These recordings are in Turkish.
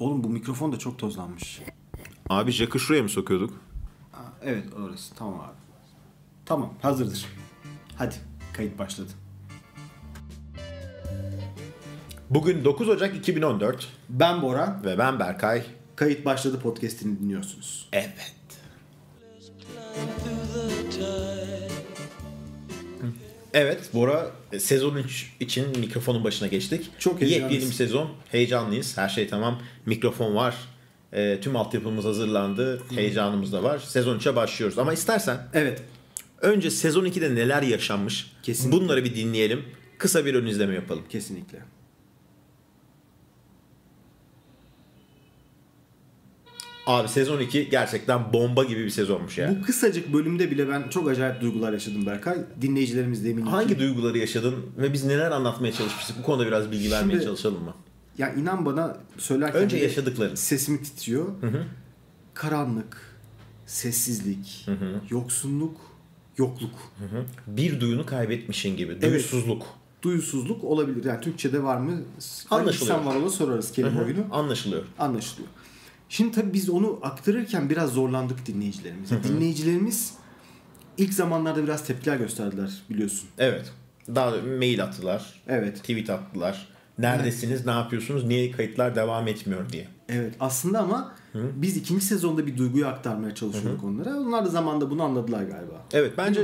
Oğlum bu mikrofon da çok tozlanmış. Abi jack'ı şuraya mı sokuyorduk? Evet orası, tamam abi. Tamam, hazırdır. Hadi kayıt başladı. Bugün 9 Ocak 2014. Ben Bora. Ve ben Berkay. Kayıt Başladı podcast'ini dinliyorsunuz. Evet. Evet Bora, sezon 3 için mikrofonun başına geçtik. Çok heyecanlıyız. Yepyeni bir sezon, heyecanlıyız, her şey tamam. Mikrofon var, tüm altyapımız hazırlandı, heyecanımız da var. Sezon 3'e başlıyoruz ama istersen evet, önce sezon 2'de neler yaşanmış, kesinlikle bunları bir dinleyelim. Kısa bir ön izleme yapalım. Kesinlikle. Abi sezon 2 gerçekten bomba gibi bir sezonmuş ya. Bu kısacık bölümde bile ben çok acayip duygular yaşadım Berkay. Dinleyicilerimiz de eminim. Hangi duyguları yaşadın ve biz neler anlatmaya çalışmıştık? Bu konuda biraz bilgi vermeye çalışalım mı? Ya inan bana, söylerken önce yaşadıklarım sesimi titriyor. Hı-hı. Karanlık, sessizlik, hı-hı, yoksunluk, yokluk. Hı-hı. Bir duyunu kaybetmişin gibi. Duysuzluk. Evet. Duysuzluk olabilir. Yani Türkçe'de var mı? Anlaşılıyor. Sen var ola sorarız kelime, hı-hı, oyunu. Anlaşılıyor. Anlaşılıyor. Şimdi tabii biz onu aktarırken biraz zorlandık dinleyicilerimize. Hı-hı. Dinleyicilerimiz ilk zamanlarda biraz tepkiler gösterdiler biliyorsun. Evet. Daha mail attılar. Evet. Tweet attılar. Neredesiniz, evet, ne yapıyorsunuz, niye kayıtlar devam etmiyor diye. Evet aslında ama hı-hı, biz ikinci sezonda bir duyguyu aktarmaya çalışıyorduk, hı-hı, onlara. Onlar da zamanında bunu anladılar galiba. Evet bence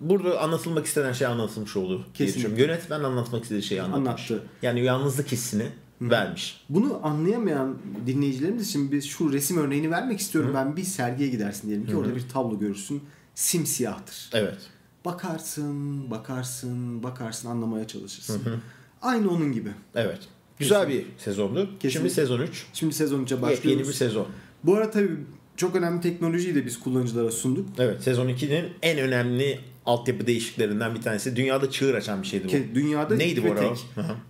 burada anlatılmak istenen şey anlatılmış oldu. Kesinlikle. Yönetmen anlatmak istediği şeyi anlatmış. Anlattı. Yani yalnızlık hissini vermiş. Bunu anlayamayan dinleyicilerimiz için biz şu resim örneğini vermek istiyorum. Hı. Ben bir sergiye gidersin diyelim ki, hı, orada bir tablo görürsün. Simsiyahtır. Evet. Bakarsın, bakarsın, bakarsın, anlamaya çalışırsın. Hı. Aynı onun gibi. Evet. Güzel kesinlikle bir sezondu. Kesinlikle. Şimdi sezon 3. Şimdi sezon 3'e başlıyoruz. Yeni bir sezon. Bu arada tabii çok önemli teknolojiyi de biz kullanıcılara sunduk. Evet. Sezon 2'nin en önemli altyapı değişikliklerinden bir tanesi. Dünyada çığır açan bir şeydi bu. Dünyada neydi bu arada?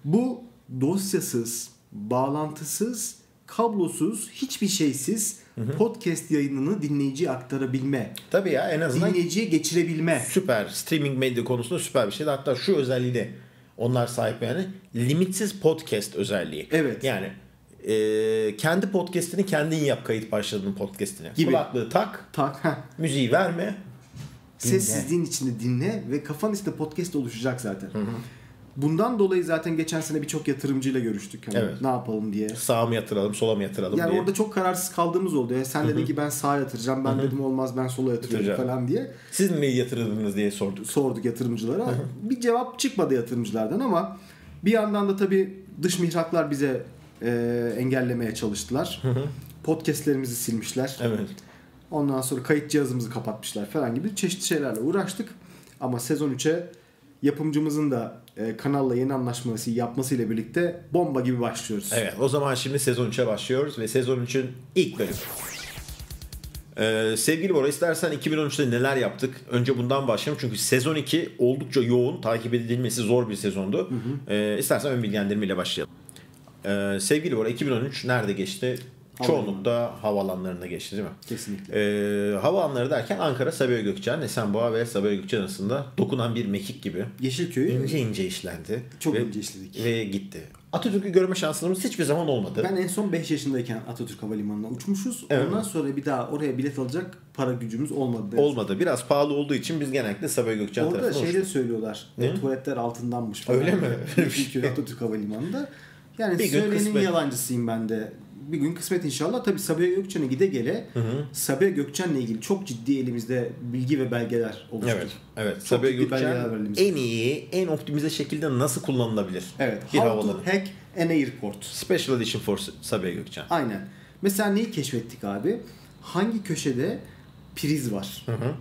Bu dosyasız, bağlantısız, kablosuz, hiçbir şeysiz, hı hı, podcast yayınını dinleyiciye aktarabilme. Tabii ya, en azından dinleyiciye geçirebilme. Süper. Streaming medya konusunda süper bir şeydi. Hatta şu özelliği de onlar sahip, yani limitsiz podcast özelliği. Evet. Yani kendi podcast'ini kendin yap, kayıt başladığın podcast'ini. Gibi. Kulaklığı tak. Müziği verme. Sessizliğin içinde dinle ve kafan içinde podcast oluşacak zaten. Hı hı. Bundan dolayı zaten geçen sene birçok yatırımcıyla görüştük. Hani evet. Ne yapalım diye. Sağa mı yatıralım, sola mı yatıralım yani diye. Yani orada çok kararsız kaldığımız oldu. Yani sen, hı-hı, dedin ki ben sağa yatıracağım. Ben, hı-hı, dedim olmaz ben sola yatırıyorum falan diye. Siz mi yatırırdınız diye sorduk. Sorduk yatırımcılara. Hı-hı. Bir cevap çıkmadı yatırımcılardan ama bir yandan da tabii dış mihraklar bize engellemeye çalıştılar. Hı-hı. Podcastlerimizi silmişler. Evet. Ondan sonra kayıt cihazımızı kapatmışlar falan gibi çeşitli şeylerle uğraştık. Ama sezon 3'e yapımcımızın da kanalla yeni anlaşması yapmasıyla birlikte bomba gibi başlıyoruz. Evet, o zaman şimdi sezon 3'e başlıyoruz ve sezon 3'ün ilk bölümü. Sevgili Bora, istersen 2013'te neler yaptık? Önce bundan başlayalım çünkü sezon 2 oldukça yoğun, takip edilmesi zor bir sezondu. Hı hı. İstersen ön bilgilendirmeyle başlayalım. Sevgili Bora, 2013 nerede geçti? Çoğunlukla havaalanlarında geçti değil mi? Kesinlikle. Havaalanları derken Ankara, Sabiha Gökçen, Esenboğa ve Sabiha Gökçen arasında dokunan bir mekik gibi. Yeşilköy. İnce ince işlendi. Çok ince işledik. Ve gitti. Atatürk'ü görme şansımız hiçbir zaman olmadı. Ben en son 5 yaşındayken Atatürk Havalimanı'na uçmuşuz. Evet. Ondan sonra bir daha oraya bilet alacak para gücümüz olmadı. Olmadı. Biraz pahalı olduğu için biz genellikle Sabiha Gökçen tarafına uçtuk. Orada şeyde söylüyorlar. Tuvaletler altındanmış falan. Öyle mi? Yeşilköy Atatürk Havalimanı'nda. Yani bir söylenin yalancısıyım ben de. Bir gün kısmet inşallah. Tabii Sabiha Gökçen'e gide gele, hı hı, Sabiha Gökçen'le ilgili çok ciddi elimizde bilgi ve belgeler oluştu. Evet, evet. Sabiha Gökçen en iyi, en optimize şekilde nasıl kullanılabilir? Evet. Bir how to hack an airport. Special edition for Sabiha Gökçen. Aynen. Mesela neyi keşfettik abi? Hangi köşede priz var? Hı hı.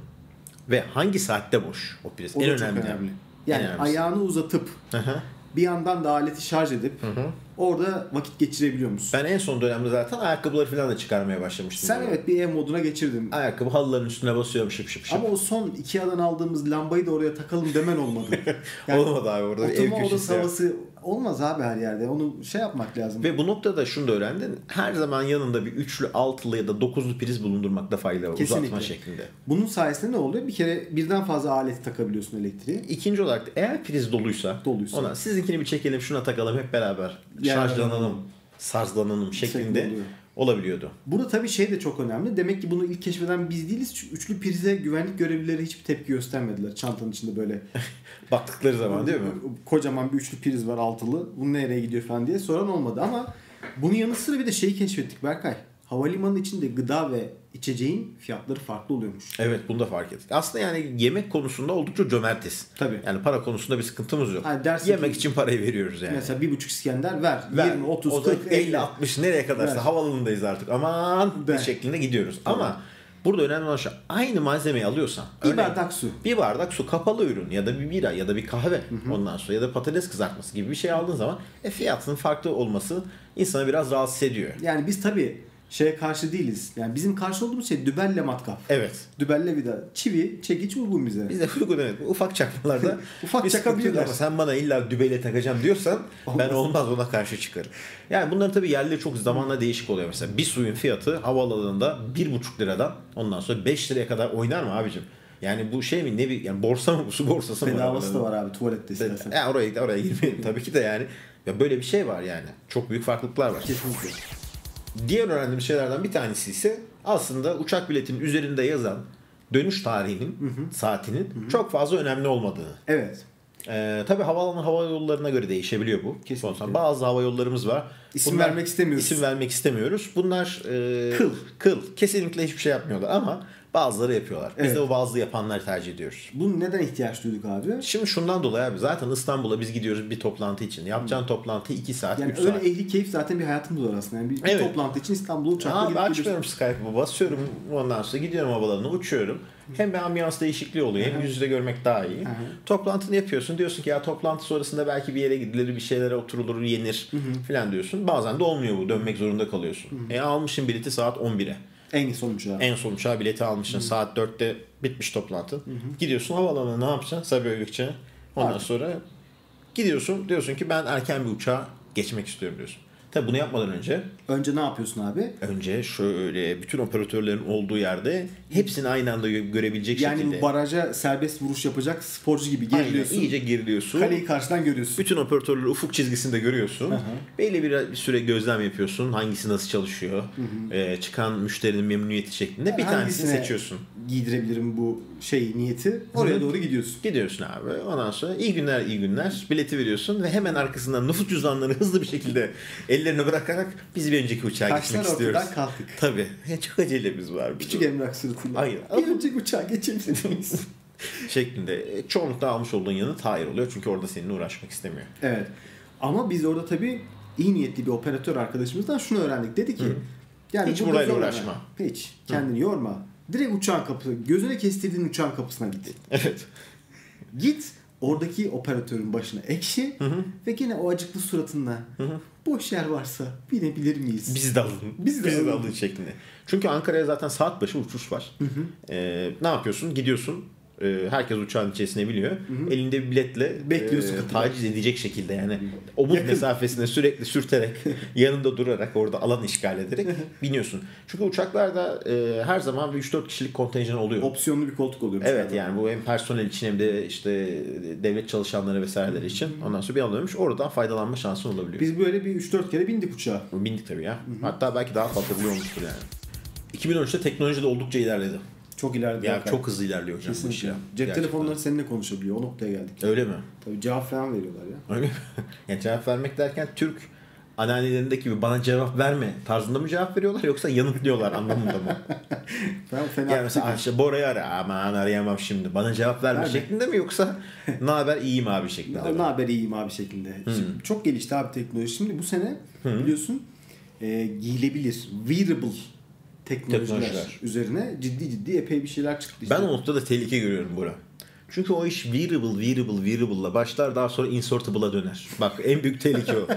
Ve hangi saatte boş o priz? O en önemli. Önemli. Yani en ayağını uzatıp, hı hı, bir yandan da aleti şarj edip, hı hı, orada vakit geçirebiliyor musun? Ben en son dönemde zaten ayakkabıları falan da çıkarmaya başlamıştım. Sen böyle, evet, bir ev moduna geçirdin. Ayakkabı halıların üstüne basıyorum şıp şıp şıp. Ama o son Ikea'dan aldığımız lambayı da oraya takalım demen olmadı. Yani olmadı abi orada. Oturma odası havası olmaz abi her yerde. Onu şey yapmak lazım. Ve bu noktada şunu da öğrendin. Her zaman yanında bir üçlü, altılı ya da dokuzlu priz bulundurmakta fayda var. Kesinlikle. Uzatma şeklinde. Bunun sayesinde ne oluyor? Bir kere birden fazla aleti takabiliyorsun elektriği. İkinci olarak da eğer priz doluysa ona sizinkini bir çekelim şuna takalım hep beraber. Şarjlanalım. sarslananım şeklinde olabiliyordu. Burada tabii şey de çok önemli. Demek ki bunu ilk keşfeden biz değiliz. Çünkü üçlü prize güvenlik görevlileri hiçbir tepki göstermediler. Çantanın içinde böyle baktıkları zaman değil mi? Kocaman bir üçlü priz var, altılı. Bu nereye gidiyor falan diye soran olmadı ama bunun yanı sıra bir de şeyi keşfettik Berkay. Havalimanı içinde gıda ve içeceğin fiyatları farklı oluyormuş. Evet, bunu da fark ettik. Aslında yani yemek konusunda oldukça cömertiz. Tabii. Yani para konusunda bir sıkıntımız yok. Yani yemek için parayı veriyoruz yani. Mesela 1,5 İskender ver. 20, 30, 40, 50, 60 nereye kadarsa ver. Havalanındayız artık. Aman bir şeklinde gidiyoruz. Tabii. Ama burada önemli olan şey, aynı malzemeyi alıyorsan. Bir bardak su. Bir bardak su, kapalı ürün ya da bir bira ya da bir kahve, hı-hı, ondan sonra ya da patates kızartması gibi bir şey aldığın zaman fiyatının farklı olması insanı biraz rahatsız ediyor. Yani biz tabii şeye karşı değiliz. Yani bizim karşı olduğumuz şey dübelle matkap. Evet. Dübelle vida. Çivi, çekiç uygun bize. Bize uygun, evet. Ufak çakmalarda ufak çakabilirler. Ama sen bana illa dübeyle takacağım diyorsan ben olmaz, ona karşı çıkarım. Yani bunların tabii yerleri çok zamanla değişik oluyor. Mesela bir suyun fiyatı havaalanında 1,5 liradan ondan sonra 5 liraya kadar oynar mı abicim? Yani bu şey mi, ne bir yani borsa mı, su borsası mı? Bedavası da var abi tuvalette istersen. Ya oraya girmeyelim tabii ki de yani. Ya böyle bir şey var yani. Çok büyük farklılıklar var. Kesinlikle. Diğer öğrendiğim şeylerden bir tanesi ise aslında uçak biletinin üzerinde yazan dönüş tarihinin, hı-hı, saatinin, hı-hı, çok fazla önemli olmadığını. Evet. Tabii hava yollarına göre değişebiliyor bu. Kesinlikle. Bazı hava yollarımız var. İsim vermek istemiyoruz. Bunlar kıl. Kesinlikle hiçbir şey yapmıyorlar ama bazıları yapıyorlar. Biz de o bazı yapanları tercih ediyoruz. Bunu neden ihtiyaç duyduk abi? Şimdi şundan dolayı abi, zaten İstanbul'a biz gidiyoruz bir toplantı için. Yapacağın toplantı 2 saat, 3 saat. Yani öyle ehli keyif zaten bir hayatımız var aslında. Yani bir toplantı için İstanbul'a uçakla gidip açmıyorum Skype'ı, basıyorum. Ondan sonra gidiyorum havalarına, uçuyorum. Hem ambiyans değişikliği oluyor, hem yüzde görmek daha iyi. Toplantını yapıyorsun, diyorsun ki ya toplantı sonrasında belki bir yere gidilir, bir şeylere oturulur, yenir filan diyorsun. Bazen de olmuyor bu, dönmek zorunda kalıyorsun. Almışsın bileti saat 11'e. En son uçağa bileti almışsın. Saat 4'te bitmiş toplantı. Gidiyorsun havaalanına, ne yapacaksın? Sabiha Gökçen'e. Ondan sonra gidiyorsun, diyorsun ki ben erken bir uçağa geçmek istiyorum diyorsun. Tabi bunu yapmadan önce. Önce ne yapıyorsun abi? Önce şöyle bütün operatörlerin olduğu yerde hepsini aynı anda görebilecek şekilde. Yani baraja serbest vuruş yapacak sporcu gibi geriliyorsun. Aynen, iyice geriliyorsun. Kaleyi karşıdan görüyorsun. Bütün operatörleri ufuk çizgisinde görüyorsun. Belli bir süre gözlem yapıyorsun. Hangisi nasıl çalışıyor? Çıkan müşterinin memnuniyeti şeklinde bir tanesini seçiyorsun. Giydirebilirim bu niyeti. Oraya doğru gidiyorsun. Gidiyorsun abi. Ondan sonra iyi günler. Bileti veriyorsun ve hemen arkasından nüfus cüzdanlarını hızlı bir şekilde ellerini bırakarak biz bir önceki uçağa gitmek istiyoruz. Kaçlar ortadan kalktık. Tabii. Çok acelemiz var. Küçük emlak sırtında. Aynen. Bir önceki uçağa geçebiliriz. şeklinde. Çoğunlukla almış olduğun yanıt hayır oluyor. Çünkü orada seninle uğraşmak istemiyor. Evet. Ama biz orada tabii iyi niyetli bir operatör arkadaşımızdan şunu öğrendik. Dedi ki yani hiç burayla uğraşma. Hiç. Kendini yorma. Direkt uçağın kapısına, gözüne kestirdiğin uçağın kapısına git. Evet. Git oradaki operatörün başına ekşi ve yine o acıklı suratınla boş yer varsa binebilir miyiz? Bizi de alın şeklinde. Çünkü Ankara'ya zaten saat başı uçuş var. Ne yapıyorsun? Gidiyorsun. Herkes uçağın içerisine biliyor. Elinde bir biletle bekliyorsun, taciz edecek şekilde yani omuz mesafesine sürekli sürterek yanında durarak orada alan işgal ederek biniyorsun. Çünkü uçaklarda her zaman bir 3-4 kişilik kontenjan oluyor. Opsiyonlu bir koltuk oluyor. Evet yani bu hem personel için hem de devlet çalışanları vesaireleri için. Ondan sonra bir alınıyormuş. Oradan faydalanma şansın olabiliyor. Biz böyle bir 3-4 kere bindik uçağa. Bindik tabii ya. Hatta belki daha fazla buluyormuştur yani. 2013'te teknoloji de oldukça ilerledi. Çok ilerliyor. Yani çok hızlı ilerliyor hocam. Kesinlikle. Cep telefonları seninle konuşabiliyor. O noktaya geldik. Öyle mi? Tabii cevap falan veriyorlar ya. Öyle mi? Yani cevap vermek derken Türk anneannelerindeki gibi bana cevap verme tarzında mı cevap veriyorlar yoksa yanıtlıyorlar anlamında mı? Yani mesela işte Bora'yı ara. Aman arayamam şimdi. Bana cevap verme şeklinde mi yoksa ne haber iyiyim abi şeklinde? Ne haber iyiyim abi şeklinde. Şimdi çok gelişti abi teknoloji. Şimdi bu sene biliyorsun giyilebilir, wearable teknolojiler üzerine ciddi epey bir şeyler çıktı. Ben o noktada tehlike görüyorum Bora. Çünkü o iş wearable'la başlar, daha sonra insertable'a döner. Bak en büyük tehlike o.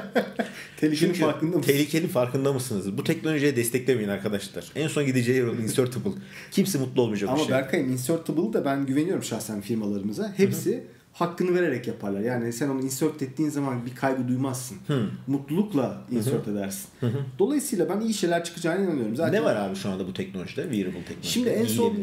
Tehlikenin farkında mısınız? Bu teknolojiye desteklemeyin arkadaşlar. En son gideceği yer insertable. Kimse mutlu olmayacak. Ama Berkay'ın insertable'ı da ben güveniyorum şahsen firmalarımıza. Hepsi hakkını vererek yaparlar. Yani sen onu insert ettiğin zaman bir kaygı duymazsın. Hı. Mutlulukla insert edersin. Hı. Dolayısıyla ben iyi şeyler çıkacağına inanıyorum. Zaten ne var abi şu anda bu teknolojide? Wearable teknoloji. Şimdi en son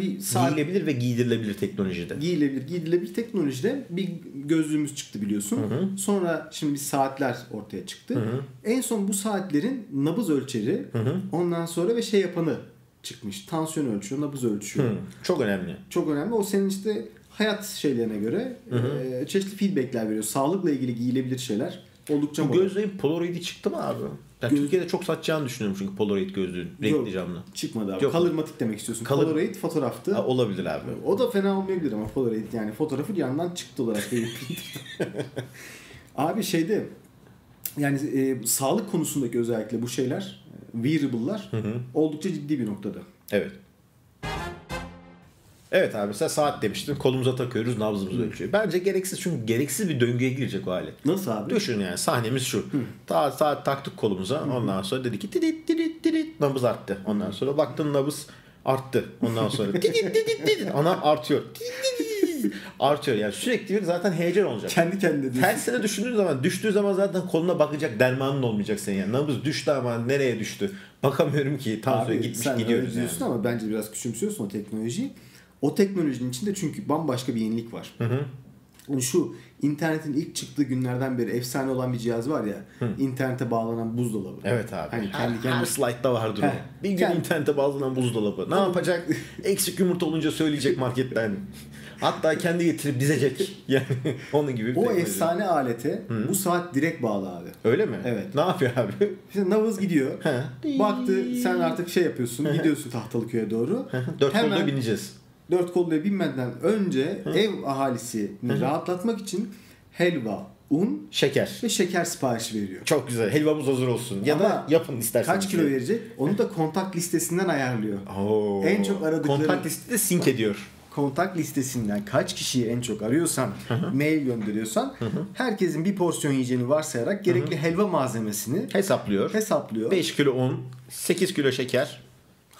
bir saat... Giyilebilir ve giydirilebilir teknolojide. Giydirilebilir teknolojide bir gözlüğümüz çıktı biliyorsun. Hı. Sonra şimdi saatler ortaya çıktı. Hı. En son bu saatlerin nabız ölçeri, ondan sonra ve şey yapanı çıkmış. Tansiyon ölçüyor, nabız ölçüyor. Hı. Çok önemli. Çok önemli. O senin işte hayat şeylerine göre çeşitli feedbackler veriyor. Sağlıkla ilgili giyilebilir şeyler oldukça. Bu gözlüğün Polaroid'i çıktı mı abi? Yani Türkiye'de çok satacağını düşünüyorum çünkü Polaroid gözlüğün renkli camlı. Çıkmadı abi. Yok. Kalırmatik demek istiyorsun. Polaroid fotoğraftı. Ha, olabilir abi. O da fena olmayabilir ama Polaroid yani fotoğrafı yandan çıktı olarak. Abi şeyde yani sağlık konusundaki özellikle bu şeyler, wearable'lar oldukça ciddi bir noktada. Evet. Evet abi, mesela saat demiştim, kolumuza takıyoruz, nabzımızı ölçüyor. Bence gereksiz, çünkü gereksiz bir döngüye girecek o alet. Nasıl abi? Düşün yani, sahnemiz şu. Saat taktık kolumuza, ondan sonra dedi ki didit didit didit, nabız arttı. Ondan sonra baktın nabız arttı. Ondan sonra didit didit didit, ana artıyor. Artıyor yani, sürekli bir zaten heyecan olacak. Kendi kendine. Tersine düşündüğün zaman, düştüğü zaman zaten koluna bakacak dermanın olmayacak senin yani. Nabız düştü ama nereye düştü? Bakamıyorum ki, tam söyle gitmiş gidiyoruz yani. Sen öyle diyorsun ama bence biraz küçümsüyorsun o teknolojiyi. O teknolojinin içinde çünkü bambaşka bir yenilik var. Yani şu internetin ilk çıktığı günlerden beri efsane olan bir cihaz var ya, internete bağlanan buzdolabı. Evet abi. Hani her slide'da vardır o. Bir gün internete bağlanan buzdolabı. Ne yapacak? Eksik yumurta olunca söyleyecek marketten. Hatta kendi getirip dizecek. Yani onun gibi bir teknoloji. O efsane alete bu saat direkt bağlı abi. Öyle mi? Evet. Ne yapıyor abi? İşte nabız gidiyor. Baktı sen artık şey yapıyorsun, gidiyorsun Tahtalıköy'e doğru. 4 kolda bineceğiz. 4 kolluya binmeden önce ev ahalisini rahatlatmak için helva, un, şeker ve şeker siparişi veriyor. Çok güzel. Helvamız hazır olsun. Ya ama da yapın isterseniz. Kaç kilo verecek? Onu da kontak listesinden ayarlıyor. Oo. En çok aradıkları... Kontak listede sync ediyor. Kontak listesinden kaç kişiyi en çok arıyorsan, mail gönderiyorsan, herkesin bir porsiyon yiyeceğini varsayarak gerekli helva malzemesini hesaplıyor. 5 kilo un, 8 kilo şeker...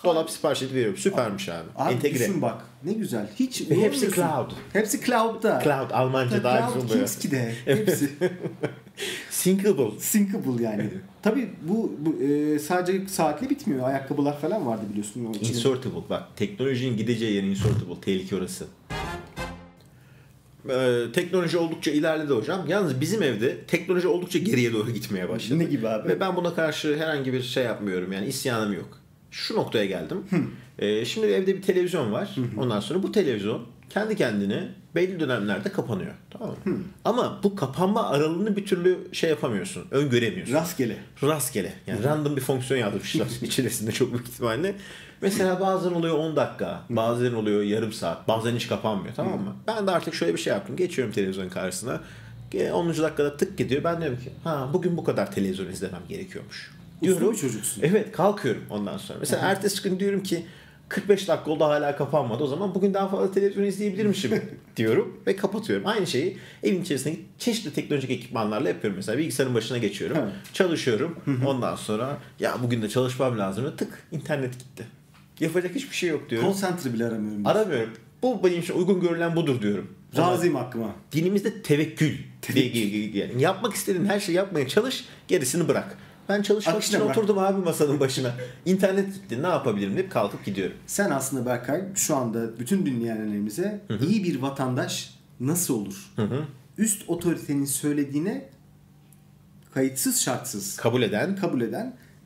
Dolap siparişi veriyorum. Süpermiş abi. Abi düşün bak. Ne güzel. Hiç hepsi cloud. Hepsi cloud'da. Cloud Almanca daha güzel oluyor. Cloud hepsi. Sinkable yani. Tabii bu sadece saatli bitmiyor. Ayakkabılar falan vardı biliyorsun. Insertable. Bak teknolojinin gideceği yer insertable. Tehlike orası. Teknoloji oldukça ilerledi hocam. Yalnız bizim evde teknoloji oldukça geriye doğru gitmeye başladı. Ne gibi abi? Ve ben buna karşı herhangi bir şey yapmıyorum. Yani isyanım yok. Şu noktaya geldim. Şimdi evde bir televizyon var. Ondan sonra bu televizyon kendi kendine belli dönemlerde kapanıyor. Tamam mı? Ama bu kapanma aralığını bir türlü şey yapamıyorsun. Öngöremiyorsun. Rastgele. Yani random bir fonksiyon yazmışlar içerisinde çok büyük ihtimalle. Mesela bazen oluyor 10 dakika, bazen oluyor yarım saat, bazen hiç kapanmıyor. Tamam mı? Ben de artık şöyle bir şey yaptım. Geçiyorum televizyonun karşısına. 10. dakikada tık gidiyor. Ben diyorum ki bugün bu kadar televizyon izlemem gerekiyormuş. Diyorum, çocuksun. Evet, kalkıyorum ondan sonra. Mesela ertesi gün diyorum ki 45 dakika oldu hala kapanmadı. O zaman bugün daha fazla televizyon izleyebilirmişim diyorum ve kapatıyorum. Aynı şeyi evin içerisindeki çeşitli teknolojik ekipmanlarla yapıyorum. Mesela bilgisayarın başına geçiyorum. Çalışıyorum. Ondan sonra ya bugün de çalışmam lazım. Tık internet gitti. Yapacak hiçbir şey yok diyorum. Konsantre bile aramıyorum. Aramıyorum. Bu benim için uygun görülen budur diyorum. Razıyım hakkıma. Dinimizde tevekkül. Yani yapmak istediğin her şeyi yapmaya çalış, gerisini bırak. Ben çalışmak için oturdum abi masanın başına. İnternet gitti, ne yapabilirim deyip kalkıp gidiyorum. Sen aslında Berkay şu anda bütün dinleyenlerimize iyi bir vatandaş nasıl olur? Üst otoritenin söylediğine kayıtsız şartsız kabul eden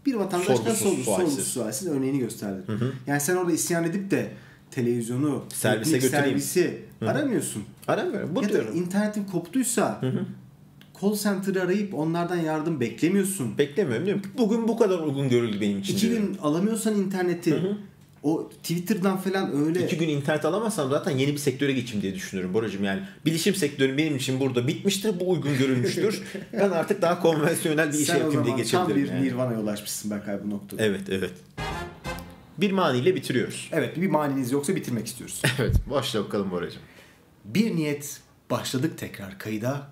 bir vatandaş nasıl olur? Sorgusuz sualsiz örneğini gösterdin. Yani sen orada isyan edip de televizyonu, servisi aramıyorsun. Aramıyorum. Bu ya diyorum. Da internetin koptuysa call center'ı arayıp onlardan yardım beklemiyorsun. Beklemiyorum diyorum ki bugün bu kadar uygun görüldü benim için. 2 gün alamıyorsan interneti o Twitter'dan falan öyle. 2 gün internet alamazsam zaten yeni bir sektöre geçeyim diye düşünüyorum Boracığım yani. Bilişim sektörü benim için burada bitmiştir. Bu uygun görülmüştür. Ben artık daha konvansiyonel bir iş yapayım diye geçebilirim. Sen o zaman tam bir nirvana'ya ulaşmışsın Berkay bu noktada. Evet. Bir maniyle bitiriyoruz. Evet, bir maniniz yoksa bitirmek istiyoruz. Evet, başla bakalım Boracığım. Bir niyet başladık tekrar kayıda.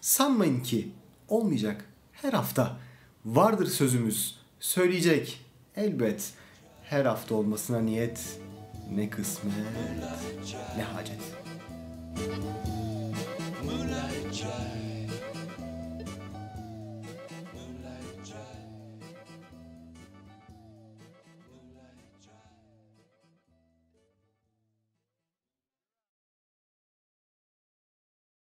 Sanmayın ki olmayacak, her hafta vardır sözümüz, söyleyecek elbet, her hafta olmasına niyet, ne kısmet ne hacet. Moonlight child.